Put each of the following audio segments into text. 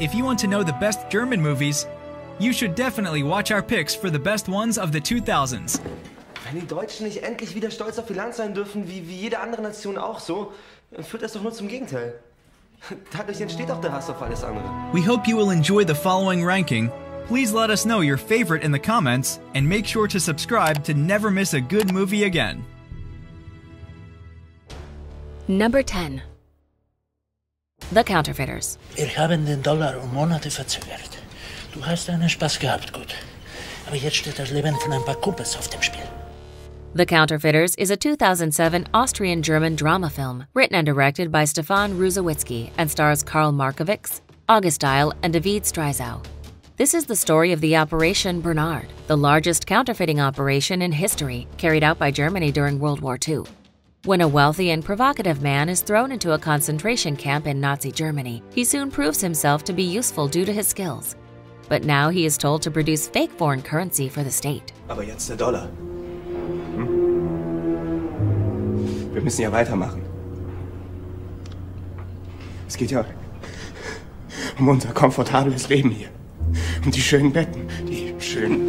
If you want to know the best German movies, you should definitely watch our picks for the best ones of the 2000s. Wenn die Deutschen nicht endlich wieder stolz auf ihr Land sein dürfen, wie jede andere Nation auch so, führt das doch nur zum Gegenteil. Dadurch entsteht auch der Hass auf alles andere. We hope you will enjoy the following ranking. Please let us know your favorite in the comments and make sure to subscribe to never miss a good movie again. Number 10. The Counterfeiters. Wir haben den Dollar Monate verzögert. Du hast einen Spaß gehabt, gut. Aber jetzt steht das Leben von ein paar Kumpels auf dem Spiel. The Counterfeiters is a 2007 Austrian-German drama film written and directed by Stefan Ruzowitzky and stars Karl Markovics, August Diehl, and David Streisow. This is the story of the Operation Bernard, the largest counterfeiting operation in history, carried out by Germany during World War II. When a wealthy and provocative man is thrown into a concentration camp in Nazi Germany, he soon proves himself to be useful due to his skills. But now he is told to produce fake foreign currency for the state. Aber jetzt der Dollar. Hm? Wir müssen ja weitermachen. Es geht ja unser komfortables Leben hier. Und die schönen Betten, die schönen...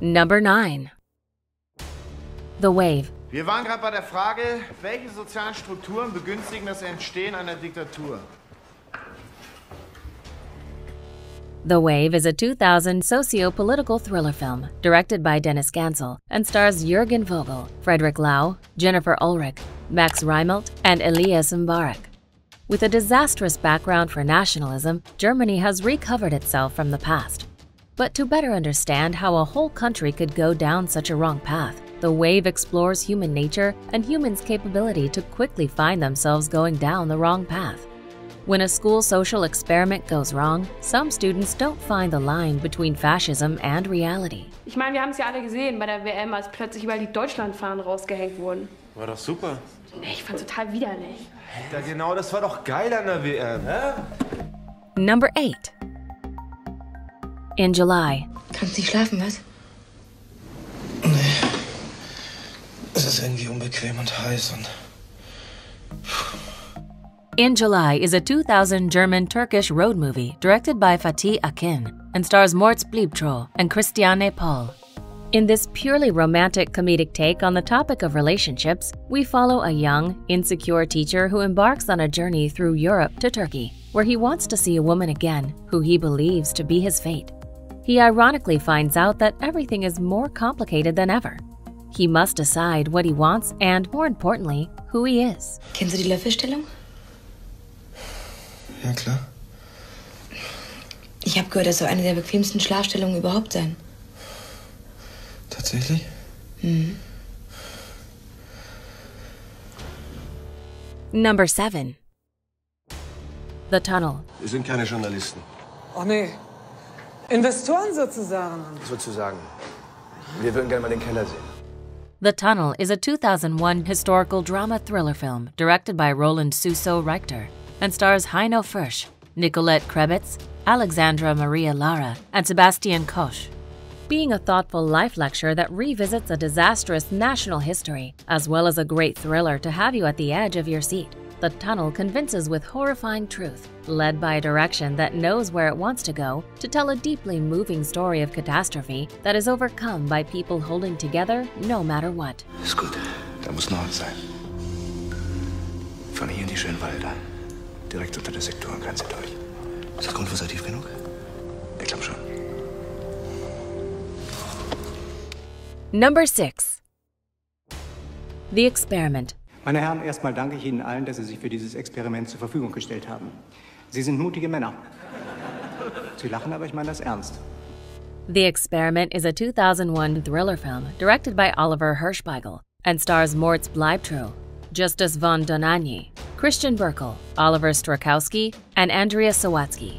Number 9. The Wave. Wir waren gerade bei der Frage, welche sozialen Strukturen begünstigen das Entstehen einer Diktatur? The Wave is a 2000 socio-political thriller film directed by Dennis Gansel and stars Jürgen Vogel, Frederick Lau, Jennifer Ulrich, Max Reimelt, and Elias Mbarek. With a disastrous background for nationalism, Germany has recovered itself from the past. But to better understand how a whole country could go down such a wrong path, The Wave explores human nature and humans' capability to quickly find themselves going down the wrong path. When a school social experiment goes wrong, some students don't find the line between fascism and reality. Ich meine, wir haben es ja alle gesehen bei der WM, als plötzlich überall die Deutschlandfahnen rausgehängt wurden. War doch super. Nee, ich fand's total widerlich. Ja, genau, das war doch geil an der WM, hä? Number 8. In July. Kannst nicht schlafen, was? Nee. Es ist irgendwie unbequem und heiß und... In July is a 2000 German-Turkish road movie directed by Fatih Akin and stars Moritz Bleibtreu and Christiane Paul. In this purely romantic comedic take on the topic of relationships, we follow a young, insecure teacher who embarks on a journey through Europe to Turkey, where he wants to see a woman again who he believes to be his fate. He ironically finds out that everything is more complicated than ever. He must decide what he wants and, more importantly, who he is. Kennen Sie die Löffelstellung? Ja, klar. Ich habe gehört, das soll eine der bequemsten Schlafstellungen überhaupt sein. Tatsächlich? Mhm. Number 7. The Tunnel. Wir sind keine Journalisten. Oh nee. Investoren sozusagen. Sozusagen. Wir würden gerne mal den Keller sehen. The Tunnel is a 2001 historical drama thriller film directed by Roland Suso Richter and stars Heino Fürch, Nicolette Krebitz, Alexandra Maria Lara, and Sebastian Koch. Being a thoughtful life lecture that revisits a disastrous national history, as well as a great thriller to have you at the edge of your seat, The Tunnel convinces with horrifying truth, led by a direction that knows where it wants to go, to tell a deeply moving story of catastrophe that is overcome by people holding together no matter what. Ist gut, da muss Norden sein. Von hier in die Schönwalder, direkt unter der Sektorengrenze durch. Ist das konservativ genug? Ich glaube schon. Number 6. The Experiment. Meine Herren, erstmal danke ich Ihnen allen, dass Sie sich für dieses Experiment zur Verfügung gestellt haben. Sie sind mutige Männer. Sie lachen, aber ich meine das ernst. The Experiment is a 2001 thriller film directed by Oliver Hirschbiegel and stars Moritz Bleibtreu, Justus von Donanyi, Christian Berkel, Oliver Strakowski, and Andrea Sawatsky.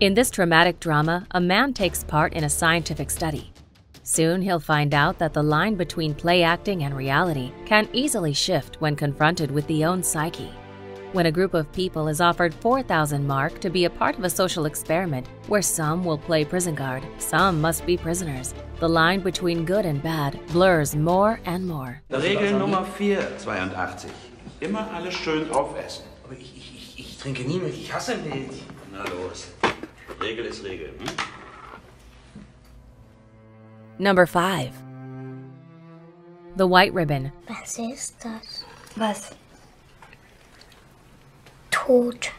In this dramatic drama, a man takes part in a scientific study. Soon he'll find out that the line between play acting and reality can easily shift when confronted with the own psyche. When a group of people is offered 4,000 mark to be a part of a social experiment where some will play prison guard, some must be prisoners, the line between good and bad blurs more and more. Regel Nummer 4, 82. Immer alles schön aufessen. Aber ich trinke nie Milch, ich hasse Milch. Na los, Regel ist Regel, hm? Number 5. The White Ribbon. Was ist das? Was? Tot.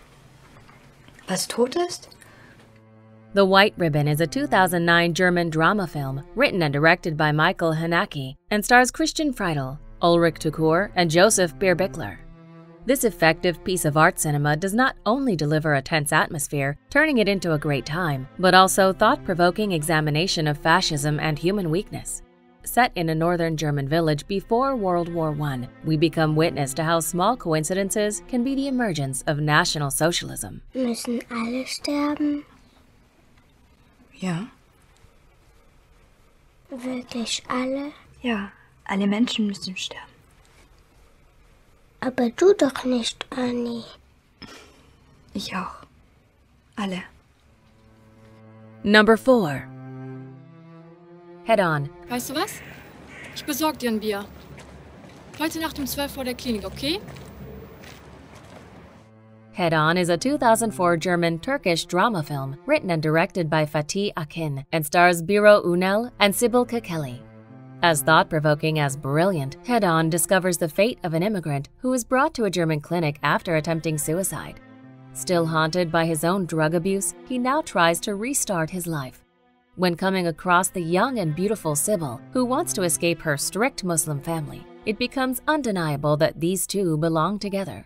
Was tot ist? The White Ribbon is a 2009 German drama film written and directed by Michael Haneke and stars Christian Friedel, Ulrich Tukur, and Josef Bierbichler. This effective piece of art cinema does not only deliver a tense atmosphere, turning it into a great time, but also thought-provoking examination of fascism and human weakness. Set in a northern German village before World War I, we become witness to how small coincidences can be the emergence of National Socialism. Müssen alle sterben? Ja. Wirklich alle? Ja, alle Menschen müssen sterben. Aber du doch nicht, Annie. Ich auch. Alle. Number 4. Head-On. Weißt du was? Ich besorge dir ein Bier. Heute Nacht um 12 vor der Klinik, okay? Head-On is a 2004 German-Turkish drama film written and directed by Fatih Akin and stars Birol Ünal and Sibyl Kekeli. As thought-provoking as brilliant, Head-On discovers the fate of an immigrant who is brought to a German clinic after attempting suicide. Still haunted by his own drug abuse, he now tries to restart his life. When coming across the young and beautiful Sibyl, who wants to escape her strict Muslim family, it becomes undeniable that these two belong together.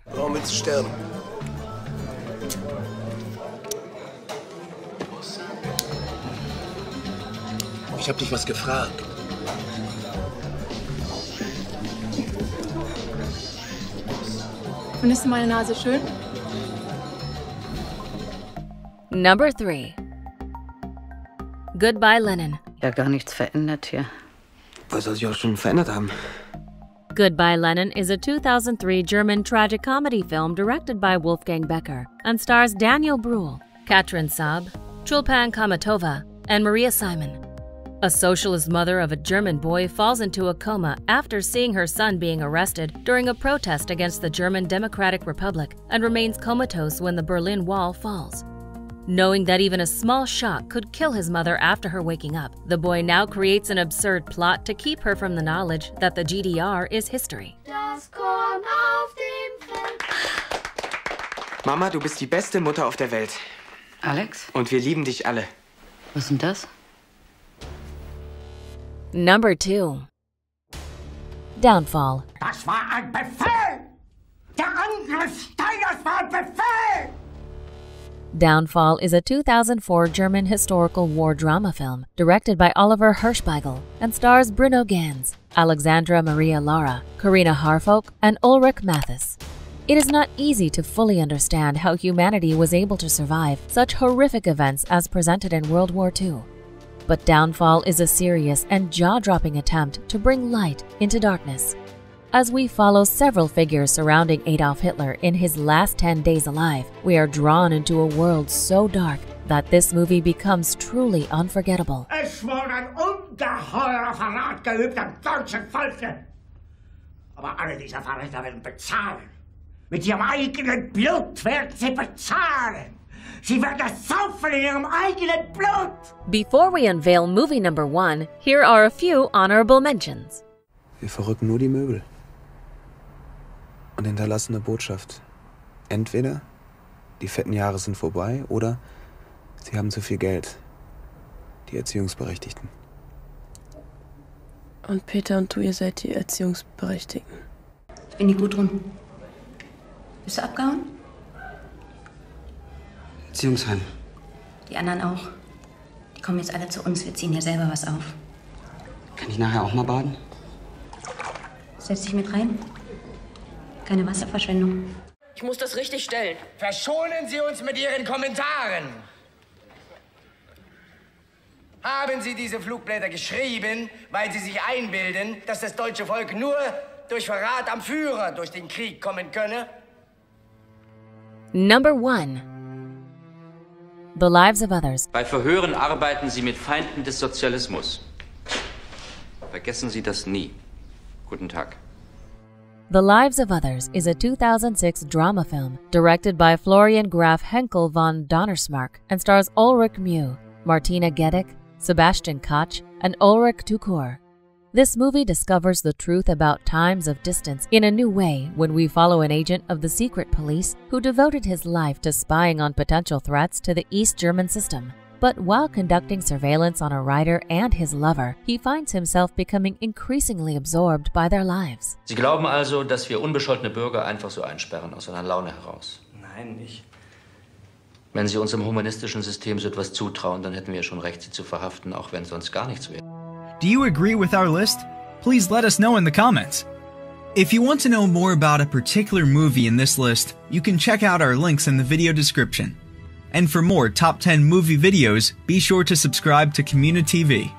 Ich hab dich was gefragt. Findest du meine Nase schön? Number 3. Good Bye Lenin. Ja, gar nichts verändert hier. Was soll sich auch schon verändert haben? Good Bye Lenin is a 2003 German tragicomedy film directed by Wolfgang Becker and stars Daniel Bruhl, Katrin Saab, Chulpan Kamatova, and Maria Simon. A socialist mother of a German boy falls into a coma after seeing her son being arrested during a protest against the German Democratic Republic and remains comatose when the Berlin Wall falls. Knowing that even a small shock could kill his mother after her waking up, the boy now creates an absurd plot to keep her from the knowledge that the GDR is history. Das Korn auf dem Feld. Mama, du bist die beste Mutter auf der Welt. Alex? Und wir lieben dich alle. Was ist denn das? Number 2. Downfall. Das war ein Befehl! Der Angriff Steiners war ein Befehl! Downfall is a 2004 German historical war drama film directed by Oliver Hirschbiegel and stars Bruno Ganz, Alexandra Maria Lara, Carina Harfolk, and Ulrich Matthes. It is not easy to fully understand how humanity was able to survive such horrific events as presented in World War II. But Downfall is a serious and jaw-dropping attempt to bring light into darkness. As we follow several figures surrounding Adolf Hitler in his last 10 days alive, we are drawn into a world so dark that this movie becomes truly unforgettable. Es wurde ein ungeheurer Verrat geübt am deutschen Volke. Aber alle dieser Verräter werden bezahlen. Mit ihrem eigenen Blut werden sie bezahlen. Sie werden das saufen in ihrem eigenen Blut. Before we unveil movie number 1, here are a few honorable mentions. Wir verrücken nur die Möbel. Und hinterlassen eine Botschaft. Entweder die fetten Jahre sind vorbei oder sie haben zu viel Geld. Die Erziehungsberechtigten. Und Peter und du, ihr seid die Erziehungsberechtigten. Ich bin die Gudrun. Bist du abgehauen? Erziehungsheim. Die anderen auch. Die kommen jetzt alle zu uns, wir ziehen hier selber was auf. Kann ich nachher auch mal baden? Setz dich mit rein. Keine Wasserverschwendung. Ich muss das richtig stellen. Verschonen Sie uns mit Ihren Kommentaren. Haben Sie diese Flugblätter geschrieben, weil Sie sich einbilden, dass das deutsche Volk nur durch Verrat am Führer durch den Krieg kommen könne? Number 1. The Lives of Others. Bei Verhören arbeiten Sie mit Feinden des Sozialismus. Vergessen Sie das nie. Guten Tag. The Lives of Others is a 2006 drama film directed by Florian Graf Henkel von Donnersmarck and stars Ulrich Tukur, Martina Gedeck, Sebastian Koch, and Ulrich Tukur. This movie discovers the truth about times of distance in a new way when we follow an agent of the secret police who devoted his life to spying on potential threats to the East German system. But while conducting surveillance on a writer and his lover, he finds himself becoming increasingly absorbed by their lives. Sie glauben also, dass wir unbescholtene Bürger einfach so einsperren aus einer Laune heraus? Nein, nicht. Wenn Sie uns im humanistischen System so etwas zutrauen, dann hätten wir schon recht, Sie zu verhaften, auch wenn sonst gar nichts wäre. Do you agree with our list? Please let us know in the comments. If you want to know more about a particular movie in this list, you can check out our links in the video description. And for more top 10 movie videos, be sure to subscribe to Community TV.